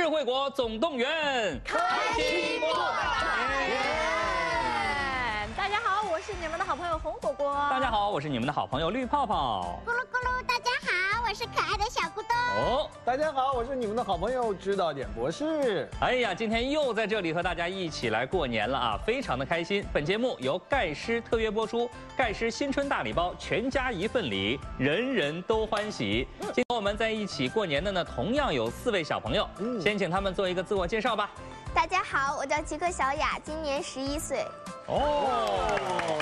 智慧国总动员，开心过百年！大家好，我是你们的好朋友红火锅。大家好，我是你们的好朋友绿泡泡。咕噜咕噜，大家好，我是可爱的小咕咚。哦，大家好，我是你们的好朋友指导点博士。哎呀，今天又在这里和大家一起来过年了啊，非常的开心。本节目由盖师特约播出，盖师新春大礼包，全家一份礼，人人都欢喜。今和我们在一起过年的呢，同样有4位小朋友，先请他们做一个自我介绍吧。大家好，我叫吉克小雅，今年11岁。哦，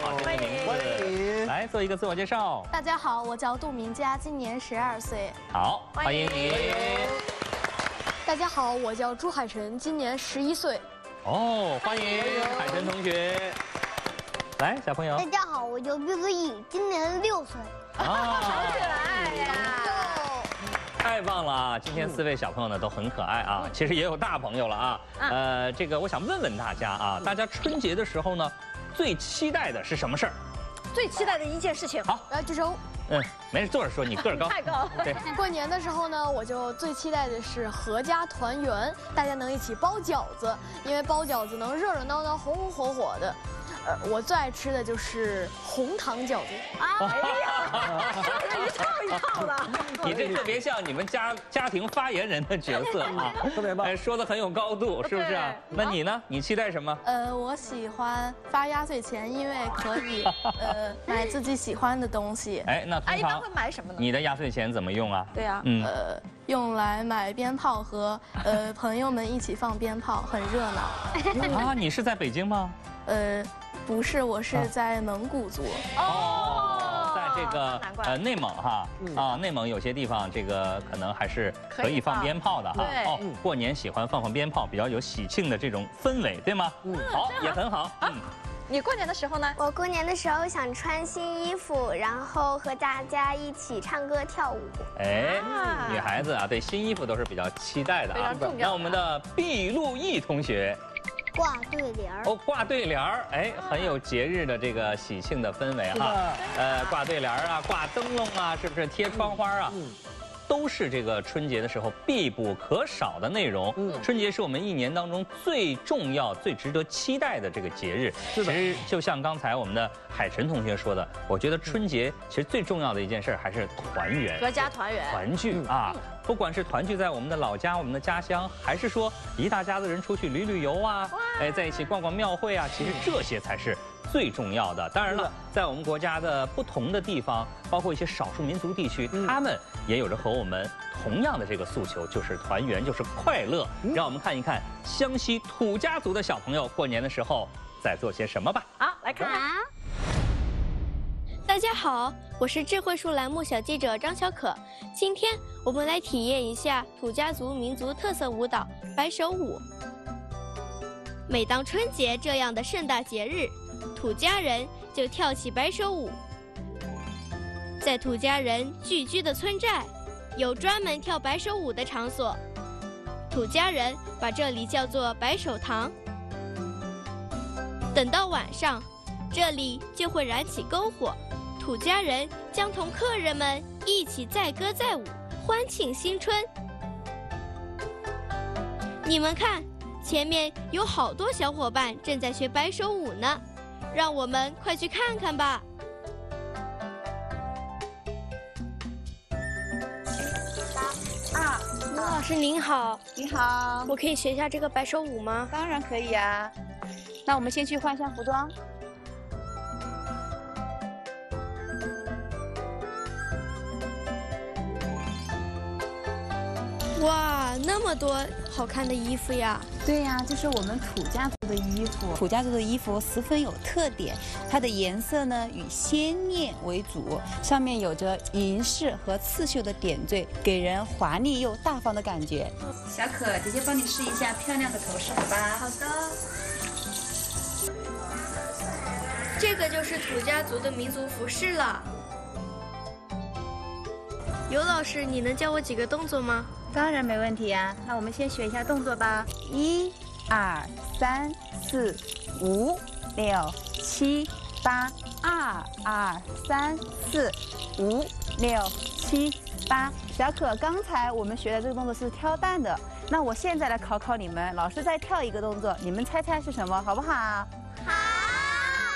好，欢迎，欢迎，来做一个自我介绍。大家好，我叫杜明佳，今年12岁。好，欢迎你。大家好，我叫朱海晨，今年11岁。哦，欢迎海晨同学。来，小朋友。大家好，我叫毕子毅，今年6岁。啊，好可爱呀！太棒了啊！今天4位小朋友呢都很可爱啊，其实也有大朋友了啊。这个我想问问大家啊，大家春节的时候呢，最期待的是什么事儿？最期待的一件事情。好，来举手。没事，坐着说，你个儿高。太高。对。过年的时候呢，我就最期待的是合家团圆，大家能一起包饺子，因为包饺子能热热闹闹、红红火火的。我最爱吃的就是红糖饺子。哎呀，一套一套的。你这特别像你们家庭发言人的角色啊，特别棒，说的很有高度，是不是啊？那你呢？你期待什么？我喜欢发压岁钱，因为可以买自己喜欢的东西。哎，那通常一般会买什么呢？你的压岁钱怎么用啊？对呀，用来买鞭炮和朋友们一起放鞭炮，很热闹。啊，你是在北京吗？不是，我是在蒙古族。哦，在这个内蒙哈啊，内蒙有些地方这个可能还是可以放鞭炮的哈。哦，过年喜欢放鞭炮，比较有喜庆的这种氛围，对吗？好，也很好。你过年的时候呢？我过年的时候想穿新衣服，然后和大家一起唱歌跳舞。哎，女孩子啊，对新衣服都是比较期待的啊。非常重要。那我们的毕路易同学。挂对联儿哦，挂对联儿，哎，很有节日的这个喜庆的氛围哈。挂对联儿啊，挂灯笼啊，是不是贴窗花啊？都是这个春节的时候必不可少的内容。春节是我们一年当中最重要、最值得期待的这个节日。其实就像刚才我们的海晨同学说的，我觉得春节其实最重要的一件事还是团圆、合家团圆、团聚啊。不管是团聚在我们的老家、我们的家乡，还是说一大家子人出去旅游啊，哎，在一起逛逛庙会啊，其实这些才是最重要的。当然了，在我们国家的不同的地方，包括一些少数民族地区，他们也有着和我们同样的这个诉求，就是团圆，就是快乐。让我们看一看湘西土家族的小朋友过年的时候在做些什么吧。好，来看。大家好，我是智慧树栏目小记者张小可，今天我们来体验一下土家族民族特色舞蹈摆手舞。每当春节这样的盛大节日，土家人就跳起摆手舞。在土家人聚居的村寨，有专门跳摆手舞的场所，土家人把这里叫做摆手堂。等到晚上，这里就会燃起篝火。土家人将同客人们一起载歌载舞，欢庆新春。你们看，前面有好多小伙伴正在学摆手舞呢，让我们快去看看吧。吴老师您好。你好。我可以学一下这个摆手舞吗？当然可以啊。那我们先去换一下服装。哇，那么多好看的衣服呀！对呀，这是我们土家族的衣服。土家族的衣服十分有特点，它的颜色呢以鲜艳为主，上面有着银饰和刺绣的点缀，给人华丽又大方的感觉。小可，姐姐帮你试一下漂亮的头饰，好吧？好的。这个就是土家族的民族服饰了。尤老师，你能教我几个动作吗？当然没问题呀，那我们先学一下动作吧。1、2、3、4、5、6、7、8，2、3、4、5， 6、7、8。小可，刚才我们学的这个动作是挑担的，那我现在来考考你们，老师再跳一个动作，你们猜猜是什么，好不好？好。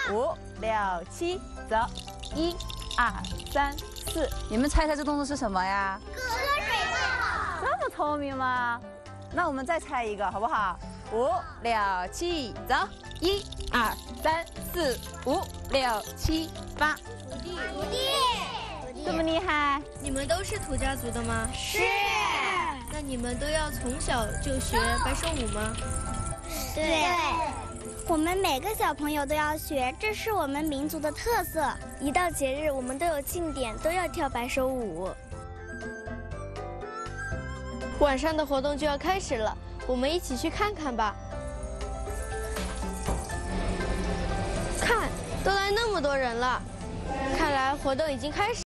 5、6、7，走，1、2、3、4，你们猜猜这动作是什么呀？喝水泡。这么聪明吗？那我们再猜一个，好不好？5、6、7，走，1、2、3、4、5、6、7、8。土地。这么厉害？你们都是土家族的吗？是。那你们都要从小就学白蛇舞吗？对。我们每个小朋友都要学，这是我们民族的特色。一到节日，我们都有庆典，都要跳白蛇舞。晚上的活动就要开始了，我们一起去看看吧。看，都来那么多人了，看来活动已经开始。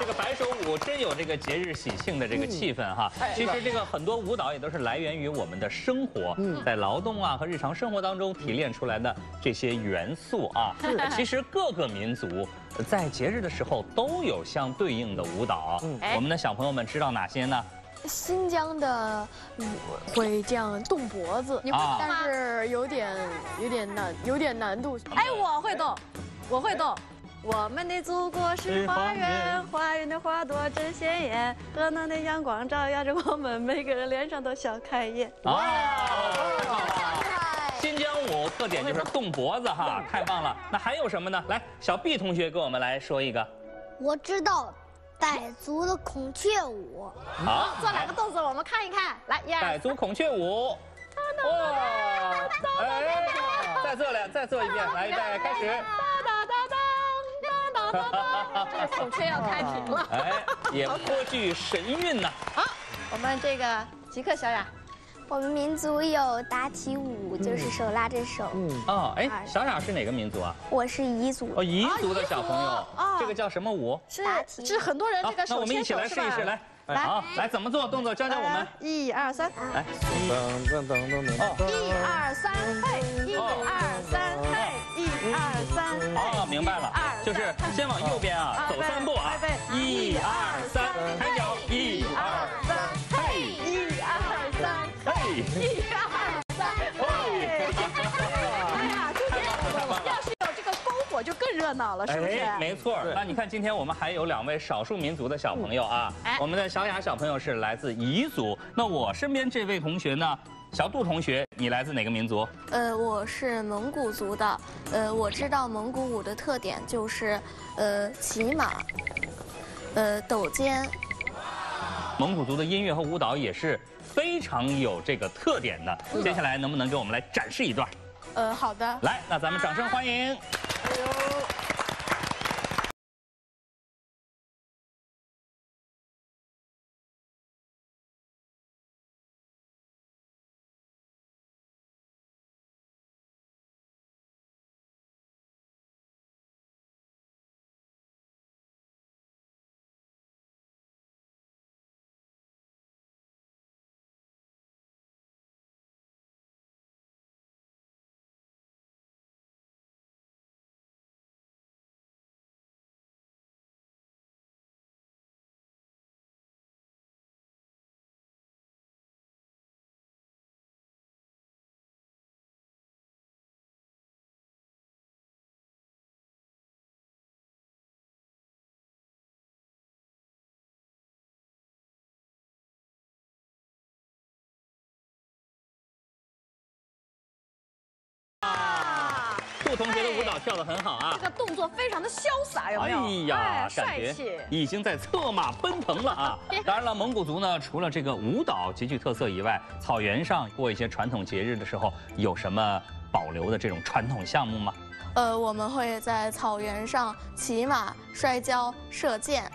这个白蛇舞真有这个节日喜庆的这个气氛哈。其实这个很多舞蹈也都是来源于我们的生活，在劳动啊和日常生活当中提炼出来的这些元素啊。其实各个民族在节日的时候都有相对应的舞蹈。我们的小朋友们知道哪些呢？新疆的舞会这样动脖子，你会动吗？但是有点难度。哎，我会动。我们的祖国是花园，花园的花朵真鲜艳，河南的阳光照耀着我们，每个人脸上都笑开颜。哇！新疆舞特点就是动脖子哈，太棒了。那还有什么呢？来，小 B 同学给我们来说一个。我知道，傣族的孔雀舞。好，做两个动作，我们看一看。来，傣族孔雀舞。哦，再做一遍，来，预备，开始。这个孔雀要开屏了，哎，也颇具神韵呐。好，我们这个即刻小雅，我们民族有打体舞，就是手拉着手。小雅是哪个民族啊？我是彝族。哦，彝族的小朋友，这个叫什么舞？是很多人这个手牵手。那我们一起来试一试，来，好，来怎么做动作？教教我们。1、2、3，来。1、2、3，嘿，1、2、3，嘿，1、2、3。哦，明白了。就是先往右边啊，走3步啊，1、2、3，抬脚，1、2、3，嘿，1、2、3，嘿，1、2、3，嘿。哎呀，今天要是有这个篝火就更热闹了，是不是？没错。那你看，今天我们还有2位少数民族的小朋友啊，我们的小雅小朋友是来自彝族，那我身边这位同学呢？小杜同学，你来自哪个民族？我是蒙古族的。我知道蒙古舞的特点就是，骑马，抖肩。蒙古族的音乐和舞蹈也是非常有这个特点的。接下来能不能给我们来展示一段？好的。来，那咱们掌声欢迎。同学的舞蹈跳得很好啊，这个动作非常的潇洒，有没有？哎呀，感觉已经在策马奔腾了啊！当然了，蒙古族呢，除了这个舞蹈极具特色以外，草原上过一些传统节日的时候，有什么保留的这种传统项目吗？我们会在草原上骑马、摔跤、射箭。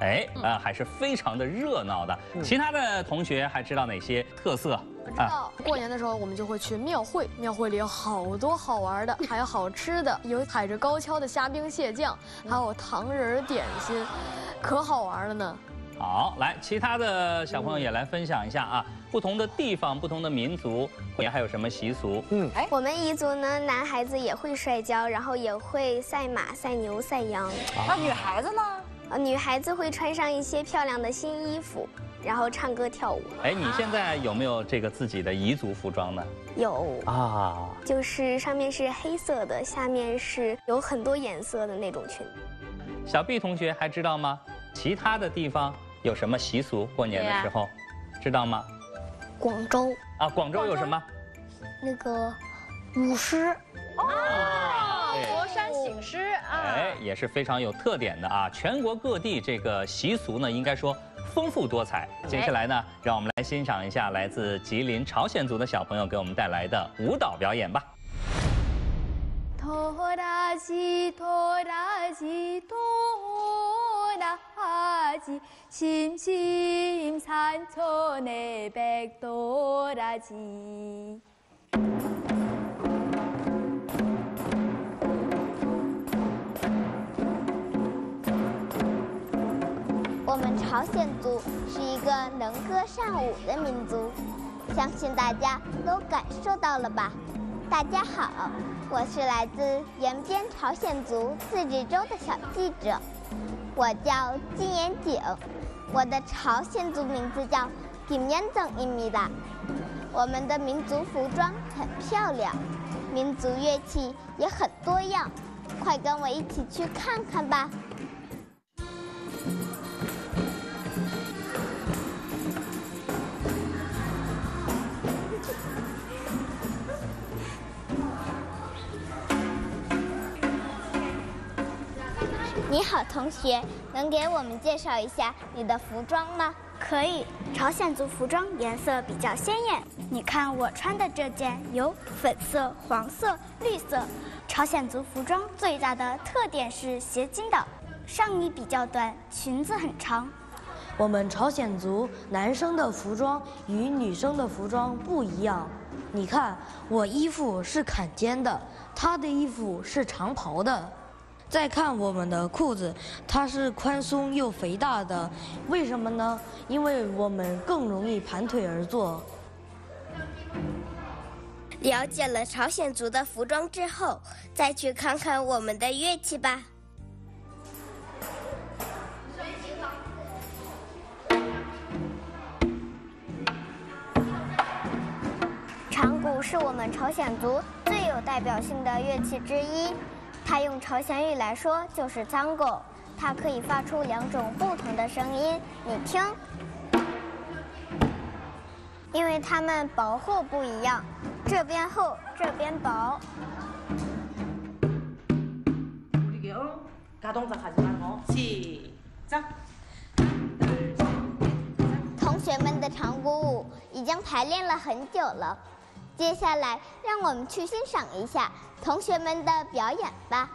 哎，还是非常的热闹的。其他的同学还知道哪些特色？知道，过年的时候我们就会去庙会，庙会里有好多好玩的，还有好吃的，有踩着高跷的虾兵蟹将，还有糖人点心，可好玩了呢。好，来，其他的小朋友也来分享一下啊，不同的地方、不同的民族，过年还有什么习俗？我们彝族呢，男孩子也会摔跤，然后也会赛马、赛牛、赛羊。那女孩子呢？ 女孩子会穿上一些漂亮的新衣服，然后唱歌跳舞。哎，你现在有没有这个自己的彝族服装呢？有啊，就是上面是黑色的，下面是有很多颜色的那种裙。小 B 同学还知道吗？其他的地方有什么习俗？过年的时候，知道吗？广州啊，广州有什么？那个舞狮。哦。 佛山醒狮啊，哎，也是非常有特点的啊！全国各地这个习俗呢，应该说丰富多彩。接下来呢，让我们来欣赏一下来自吉林朝鲜族的小朋友给我们带来的舞蹈表演吧。 我们朝鲜族是一个能歌善舞的民族，相信大家都感受到了吧？大家好，我是来自延边朝鲜族自治州的小记者，我叫金延景，我的朝鲜族名字叫김연정입니다我们的民族服装很漂亮，民族乐器也很多样，快跟我一起去看看吧！ 你好，同学，能给我们介绍一下你的服装吗？可以，朝鲜族服装颜色比较鲜艳。你看我穿的这件有粉色、黄色、绿色。朝鲜族服装最大的特点是斜襟的，上衣比较短，裙子很长。我们朝鲜族男生的服装与女生的服装不一样。你看，我衣服是坎肩的，他的衣服是长袍的。 再看我们的裤子，它是宽松又肥大的，为什么呢？因为我们更容易盘腿而坐。了解了朝鲜族的服装之后，再去看看我们的乐器吧。 长鼓是我们朝鲜族最有代表性的乐器之一。 它用朝鲜语来说就是苍狗，它可以发出两种不同的声音，你听。因为它们薄厚不一样，这边厚，这边薄。同学们的长鼓舞已经排练了很久了。 接下来，让我们去欣赏一下同学们的表演吧。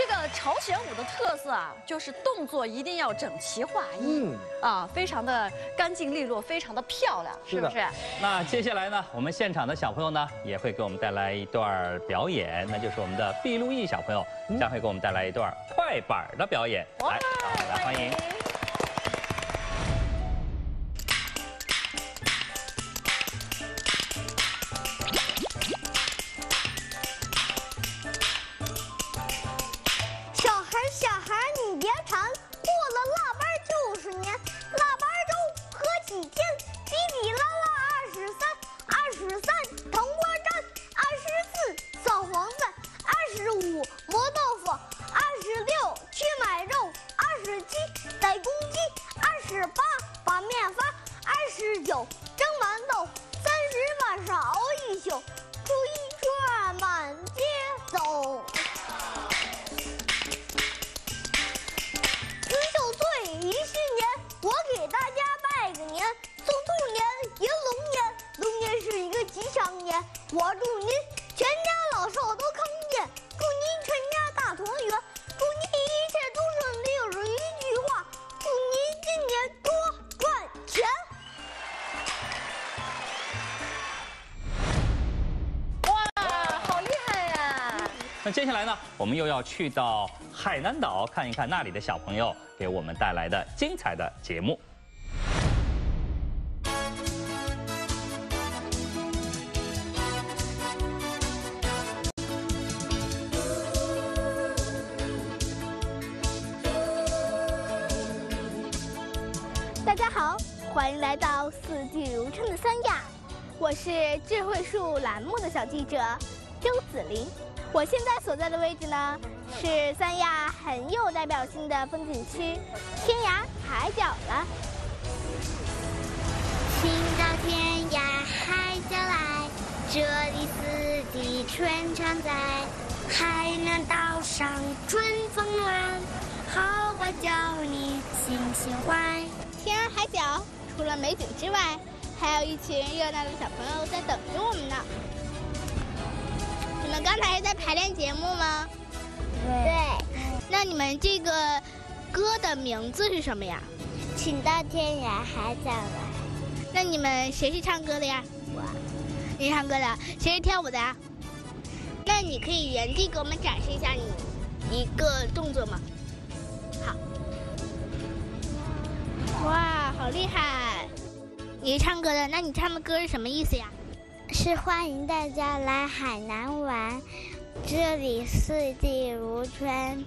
这个朝鲜舞的特色啊，就是动作一定要整齐划一，非常的干净利落，非常的漂亮，是不是？那接下来呢，我们现场的小朋友呢，也会给我们带来一段表演，那就是我们的毕路易小朋友将会给我们带来一段快板的表演，来，让我们来欢迎。 那接下来呢，我们又要去到海南岛看一看那里的小朋友给我们带来的精彩的节目。大家好，欢迎来到四季如春的三亚，我是智慧树栏目的小记者周子琳。 我现在所在的位置呢，是三亚很有代表性的风景区——天涯海角了。听到天涯海角来，这里四季春常在。海南岛上春风暖，好花叫你心情怀。天涯海角除了美景之外，还有一群热闹的小朋友在等着我们呢。 你们刚才是在排练节目吗？对。那你们这个歌的名字是什么呀？请到天涯海角来。那你们谁是唱歌的呀？我。你唱歌的，谁是跳舞的呀？那你可以原地给我们展示一下你一个动作吗？好。哇，好厉害！你是唱歌的，那你唱的歌是什么意思呀？ 是欢迎大家来海南玩，这里四季如春，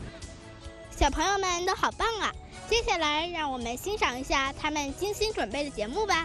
小朋友们都好棒啊！接下来让我们欣赏一下他们精心准备的节目吧。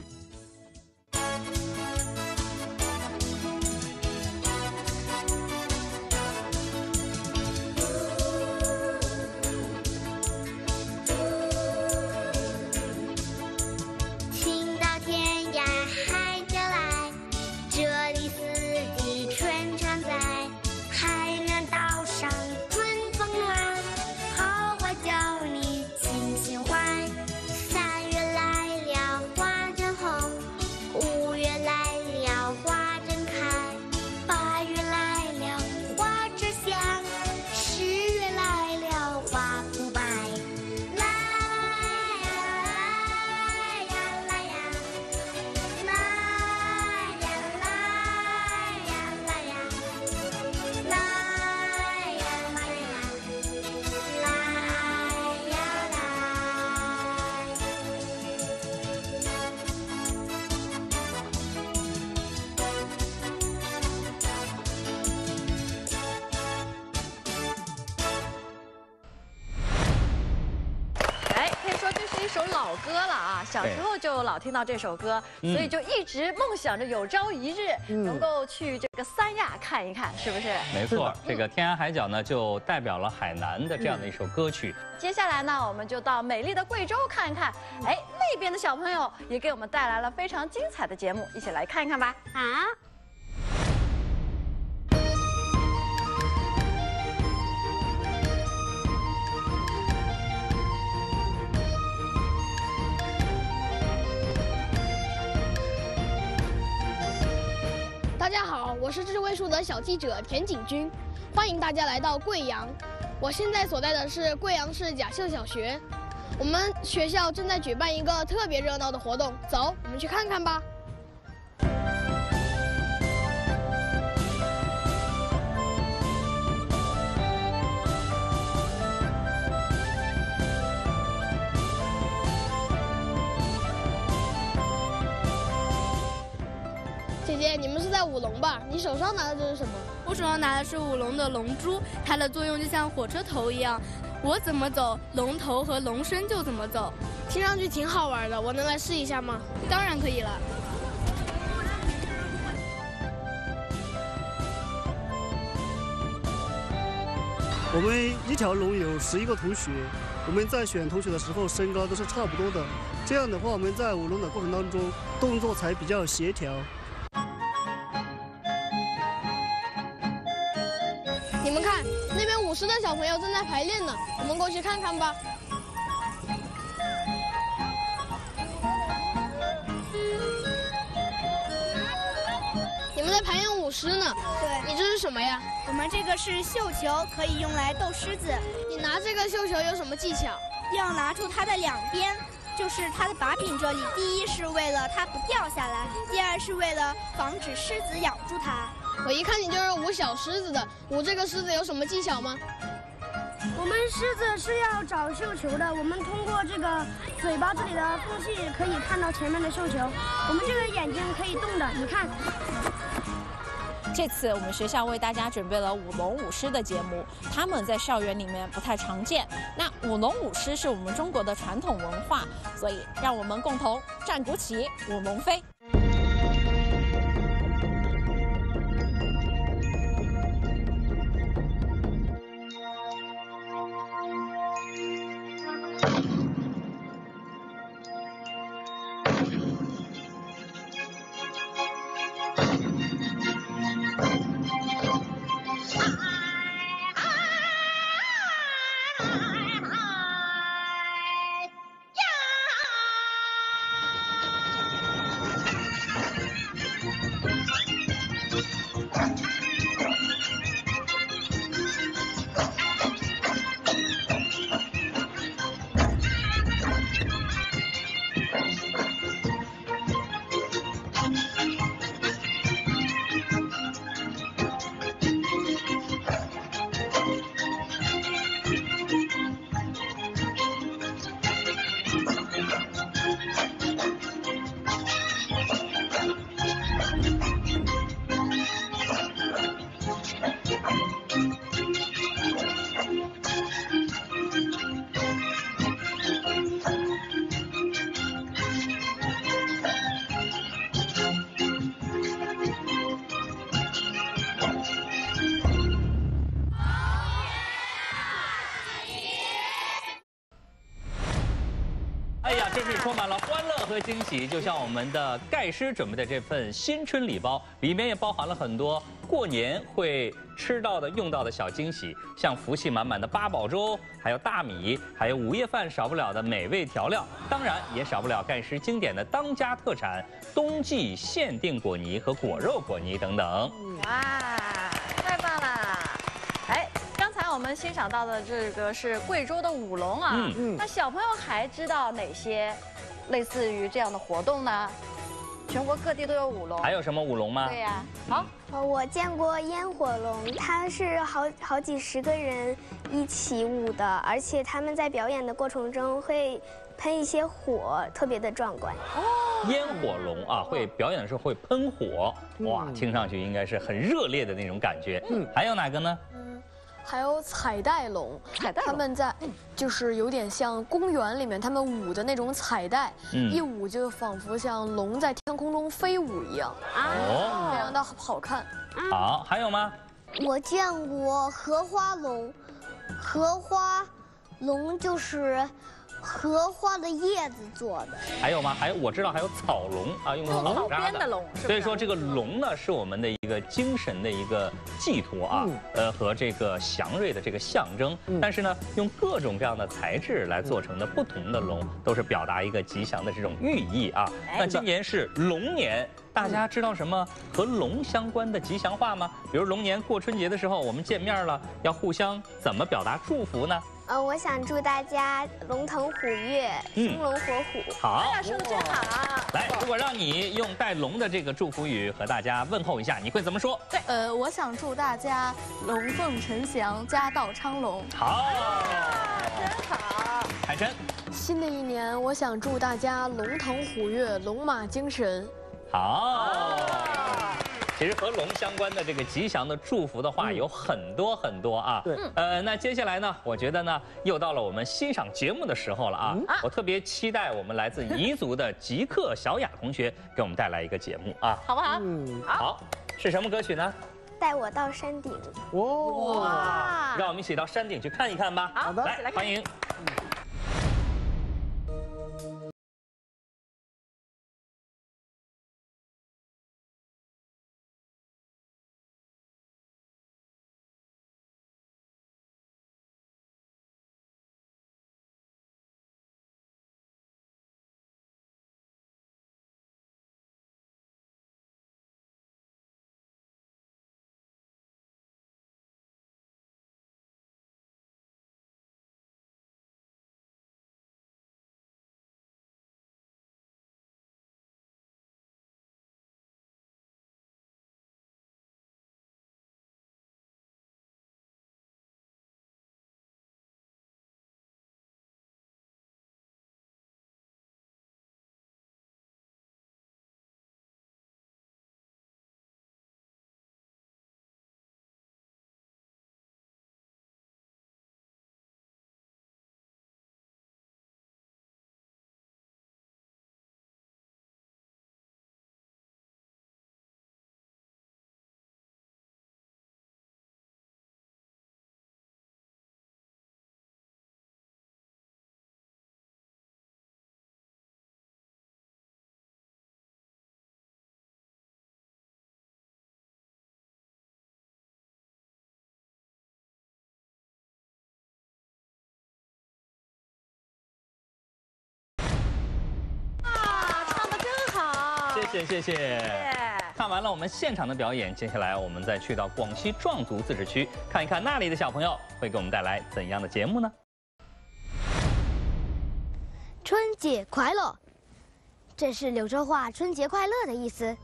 歌了啊，小时候就老听到这首歌，所以就一直梦想着有朝一日能够去这个三亚看一看，是不是？没错，这个天涯海角呢，就代表了海南的这样的一首歌曲。接下来呢，我们就到美丽的贵州看一看，哎，那边的小朋友也给我们带来了非常精彩的节目，一起来看一看吧。啊。 大家好，我是智慧树的小记者田景军。欢迎大家来到贵阳。我现在所在的是贵阳市假象小学，我们学校正在举办一个特别热闹的活动，走，我们去看看吧。 姐姐，你们是在舞龙吧？你手上拿的这是什么？我手上拿的是舞龙的龙珠，它的作用就像火车头一样，我怎么走，龙头和龙身就怎么走。听上去挺好玩的，我能来试一下吗？当然可以了。我们一条龙有11个同学，我们在选同学的时候身高都是差不多的，这样的话我们在舞龙的过程当中动作才比较协调。 你们看，那边50的小朋友正在排练呢，我们过去看看吧。你们在排练舞狮呢？对。你这是什么呀？我们这个是绣球，可以用来逗狮子。你拿这个绣球有什么技巧？要拿住它的两边，就是它的把柄这里。第一是为了它不掉下来，第二是为了防止狮子咬住它。 我一看你就是舞小狮子的，舞这个狮子有什么技巧吗？我们狮子是要找绣球的，我们通过这个嘴巴这里的缝隙可以看到前面的绣球，我们这个眼睛可以动的，你看。这次我们学校为大家准备了舞龙舞狮的节目，他们在校园里面不太常见。那舞龙舞狮是我们中国的传统文化，所以让我们共同战鼓起，舞龙飞。 惊喜，就像我们的盖师准备的这份新春礼包，里面也包含了很多过年会吃到的、用到的小惊喜，像福气满满的八宝粥，还有大米，还有午夜饭少不了的美味调料，当然也少不了盖师经典的当家特产——冬季限定果泥和果肉果泥等等。哇，太棒了！哎。 我们欣赏到的这个是贵州的舞龙啊，那小朋友还知道哪些类似于这样的活动呢？全国各地都有舞龙，还有什么舞龙吗？对呀、啊，好，我见过烟火龙，它是好几十个人一起舞的，而且他们在表演的过程中会喷一些火，特别的壮观。哦，烟火龙啊，会表演的时候会喷火，哇，听上去应该是很热烈的那种感觉。嗯，还有哪个呢？ 还有彩带龙，他们在就是有点像公园里面他们舞的那种彩带，一舞就仿佛像龙在天空中飞舞一样，非常的好看。好，还有吗？我见过荷花龙，荷花龙就是荷花的叶子做的。还有吗？还有我知道还有草笼啊，用草扎的笼。所以说这个笼呢是我们的一个精神的一个寄托啊，和这个祥瑞的这个象征。但是呢，用各种各样的材质来做成的不同的笼，都是表达一个吉祥的这种寓意啊。那今年是龙年。 大家知道什么和龙相关的吉祥话吗？比如龙年过春节的时候，我们见面了，要互相怎么表达祝福呢？我想祝大家龙腾虎跃，生龙活虎。好，老师说得真好。来，如果让你用带龙的这个祝福语和大家问候一下，你会怎么说？对，我想祝大家龙凤呈祥，家道昌隆。好，真好。海珍，新的一年，我想祝大家龙腾虎跃，龙马精神。 好，其实和龙相关的这个吉祥的祝福的话有很多很多啊。对，那接下来呢，我觉得呢，又到了我们欣赏节目的时候了啊。我特别期待我们来自彝族的吉克小雅同学给我们带来一个节目啊，好不好？嗯，好，是什么歌曲呢？ 带我到山顶！哇，让我们一起到山顶去看一看吧。好的，来，欢迎。 谢谢。看完了我们现场的表演，接下来我们再去到广西壮族自治区，看一看那里的小朋友会给我们带来怎样的节目呢？春节快乐，这是柳州话“春节快乐”的意思。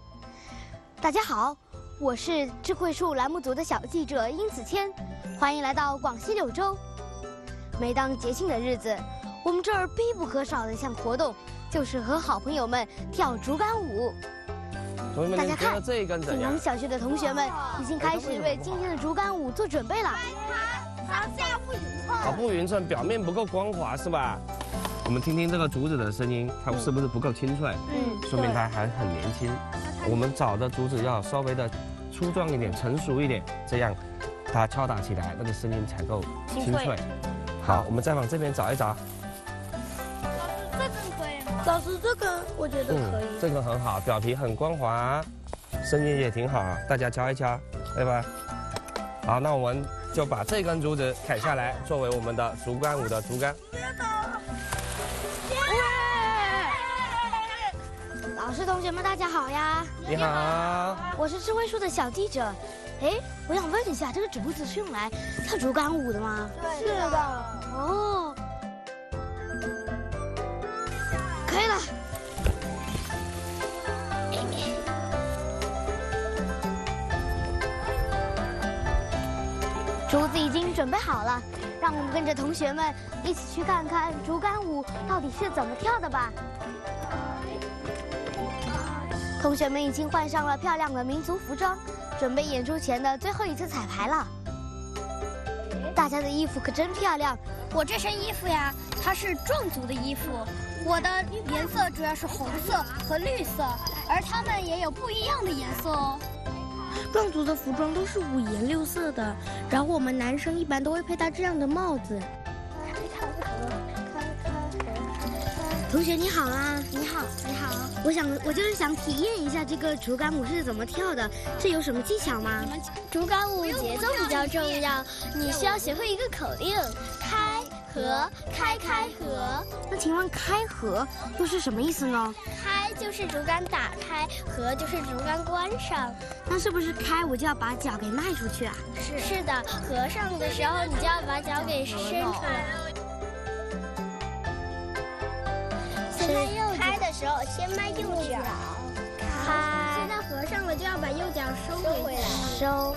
大家好，我是智慧树栏目组的小记者殷子谦，欢迎来到广西柳州。每当节庆的日子，我们这儿必不可少的一项活动。 就是和好朋友们跳竹竿舞，大家看，景阳小学的同学们已经开始为今天的竹竿舞做准备了。它脚不匀称，它不匀称，表面不够光滑是吧？我们听听这个竹子的声音，它是不是不够清脆？嗯，说明它还很年轻。我们找的竹子要稍微的粗壮一点、成熟一点，这样它敲打起来那个声音才够清脆。好，我们再往这边找一找。 老师，这个我觉得可以，这个很好，表皮很光滑，声音也挺好，大家敲一敲，对吧？好，那我们就把这根竹子砍下来，作为我们的竹竿舞的竹竿。老师、同学们，大家好呀！你好，我是智慧树的小记者。哎，我想问一下，这个竹子是用来跳竹竿舞的吗？是的。哦。 可以了。竹子已经准备好了，让我们跟着同学们一起去看看竹竿舞到底是怎么跳的吧。同学们已经换上了漂亮的民族服装，准备演出前的最后一次彩排了。大家的衣服可真漂亮。我这身衣服呀，它是壮族的衣服。 我的颜色主要是红色和绿色，而它们也有不一样的颜色哦。壮族的服装都是五颜六色的，然后我们男生一般都会佩戴这样的帽子。同学你好啊！你好，你好。我就是想体验一下这个竹竿舞是怎么跳的，这有什么技巧吗？竹竿舞节奏比较重要，你需要学会一个口令：开合，开开合。那请问开合又是什么意思呢？开就是竹竿打开，合就是竹竿关上。那是不是开我就要把脚给迈出去啊？是的，合上的时候你就要把脚给伸出来。 开的时候先迈右脚，开。现在合上了就要把右脚收回来，收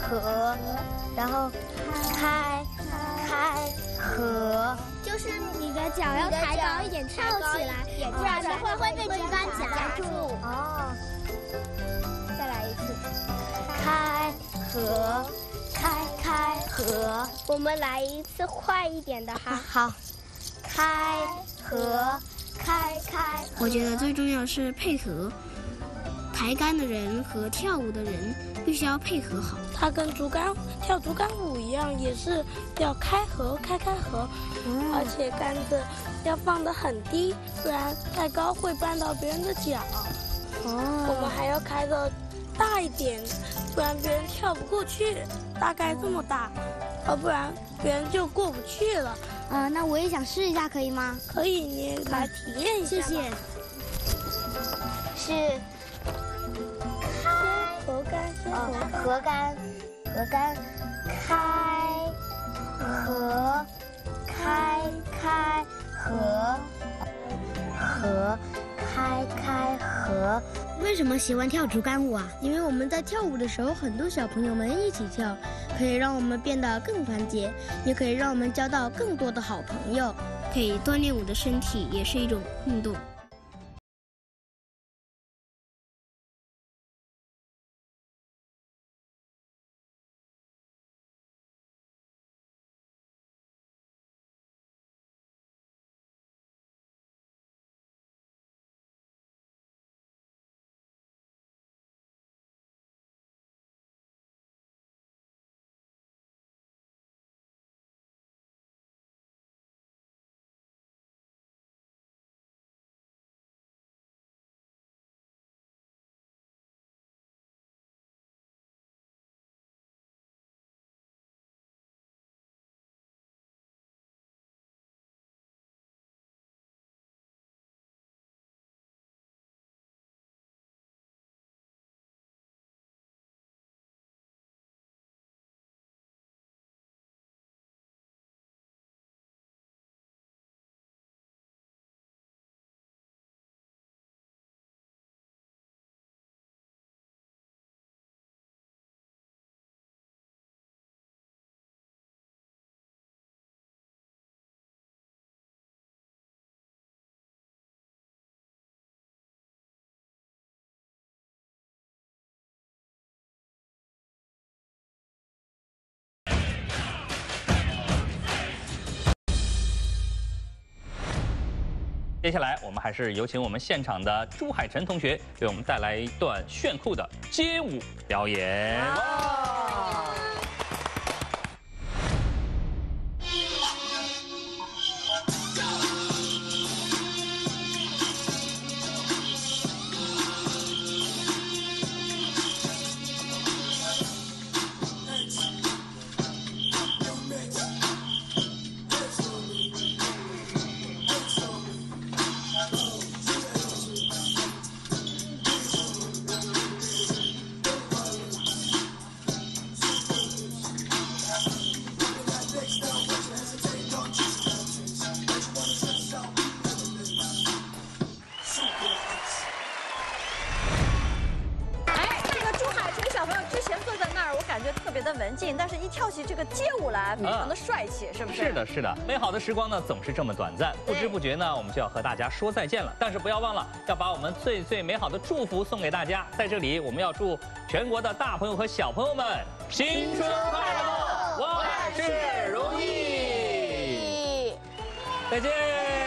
合，然后开开合，就是你的脚要抬高一点，跳起来，不然的话会被竹竿夹住。哦，再来一次，开合，开开合。我们来一次快一点的哈。好，开合。 开，我觉得最重要是配合，抬杆的人和跳舞的人必须要配合好。它跟跳竹竿舞一样，也是要开合开合，而且杆子要放得很低，不然太高会绊到别人的脚。我们还要开得大一点，不然别人跳不过去，大概这么大，不然别人就过不去了。 那我也想试一下，可以吗？可以，你来体验一下。谢谢。是开合杆，开合，开开合，合开开合。为什么喜欢跳竹竿舞啊？因为我们在跳舞的时候，很多小朋友们一起跳。 可以让我们变得更团结，也可以让我们交到更多的好朋友，可以锻炼我的身体，也是一种运动。接下来，我们还是有请我们现场的朱海晨同学给我们带来一段炫酷的街舞表演。非常的帅气，是不是？是的，是的。美好的时光呢，总是这么短暂，不知不觉呢，我们就要和大家说再见了。但是不要忘了，要把我们最最美好的祝福送给大家。在这里，我们要祝全国的大朋友和小朋友们新春快乐，万事如意。再见。